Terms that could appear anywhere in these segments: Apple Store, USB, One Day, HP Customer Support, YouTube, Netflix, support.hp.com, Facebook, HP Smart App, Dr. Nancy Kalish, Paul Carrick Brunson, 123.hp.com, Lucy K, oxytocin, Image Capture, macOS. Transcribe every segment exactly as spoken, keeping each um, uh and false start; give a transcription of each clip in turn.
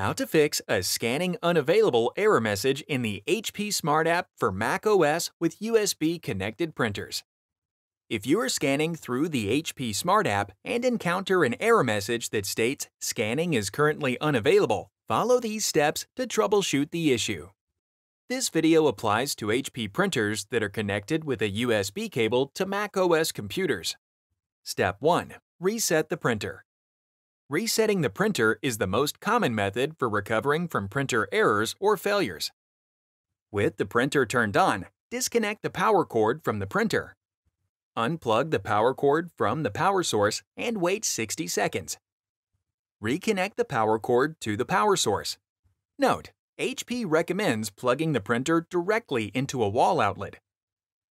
How to fix a scanning unavailable error message in the H P Smart App for macOS with U S B connected printers. If you are scanning through the H P Smart App and encounter an error message that states scanning is currently unavailable, follow these steps to troubleshoot the issue. This video applies to H P printers that are connected with a U S B cable to macOS computers. Step one. Reset the printer. Resetting the printer is the most common method for recovering from printer errors or failures. With the printer turned on, disconnect the power cord from the printer. Unplug the power cord from the power source and wait sixty seconds. Reconnect the power cord to the power source. Note: H P recommends plugging the printer directly into a wall outlet.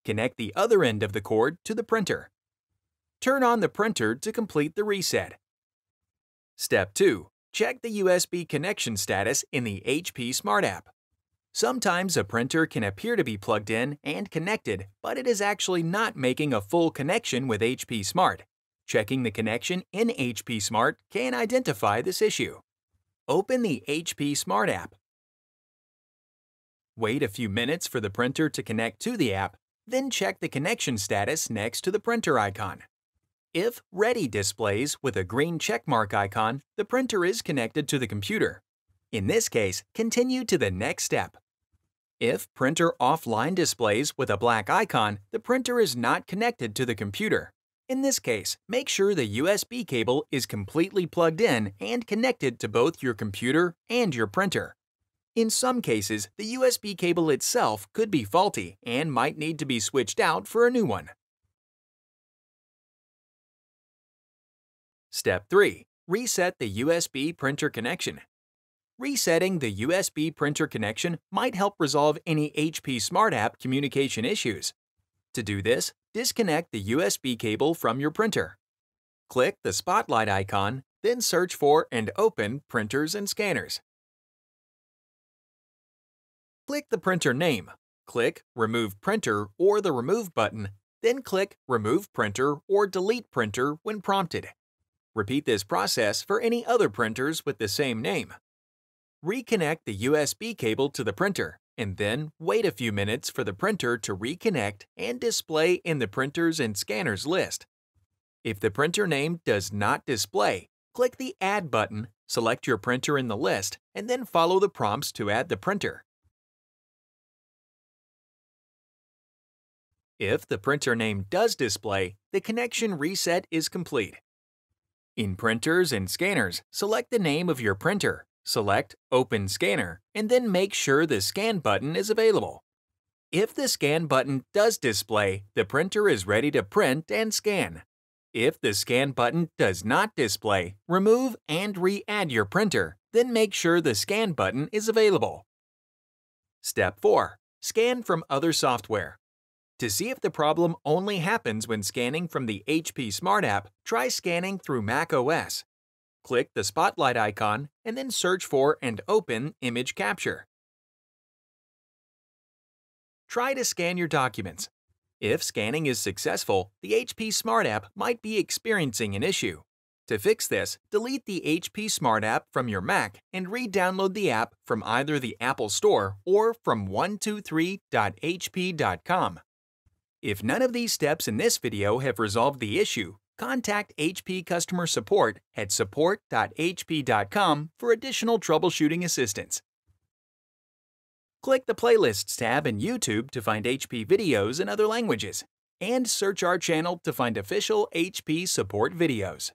Connect the other end of the cord to the printer. Turn on the printer to complete the reset. Step two. Check the U S B connection status in the H P Smart App. Sometimes a printer can appear to be plugged in and connected, but it is actually not making a full connection with H P Smart. Checking the connection in H P Smart can identify this issue. Open the H P Smart app. Wait a few minutes for the printer to connect to the app, then check the connection status next to the printer icon. If Ready displays with a green checkmark icon, the printer is connected to the computer. In this case, continue to the next step. If Printer Offline displays with a black icon, the printer is not connected to the computer. In this case, make sure the U S B cable is completely plugged in and connected to both your computer and your printer. In some cases, the U S B cable itself could be faulty and might need to be switched out for a new one. Step three. Reset the U S B printer connection. Resetting the U S B printer connection might help resolve any H P Smart App communication issues. To do this, disconnect the U S B cable from your printer. Click the spotlight icon, then search for and open Printers and Scanners. Click the printer name, click Remove Printer or the Remove button, then click Remove Printer or Delete Printer when prompted. Repeat this process for any other printers with the same name. Reconnect the U S B cable to the printer, and then wait a few minutes for the printer to reconnect and display in the Printers and Scanners list. If the printer name does not display, click the Add button, select your printer in the list, and then follow the prompts to add the printer. If the printer name does display, the connection reset is complete. In Printers and Scanners, select the name of your printer. Select Open Scanner, and then make sure the Scan button is available. If the Scan button does display, the printer is ready to print and scan. If the Scan button does not display, remove and re-add your printer, then make sure the Scan button is available. Step four. Scan from other software. To see if the problem only happens when scanning from the H P Smart App, try scanning through macOS. Click the spotlight icon and then search for and open Image Capture. Try to scan your documents. If scanning is successful, the H P Smart App might be experiencing an issue. To fix this, delete the H P Smart App from your Mac and re-download the app from either the Apple Store or from one two three dot H P dot com. If none of these steps in this video have resolved the issue, contact H P Customer Support at support dot H P dot com for additional troubleshooting assistance. Click the Playlists tab in YouTube to find H P videos in other languages, and search our channel to find official H P support videos.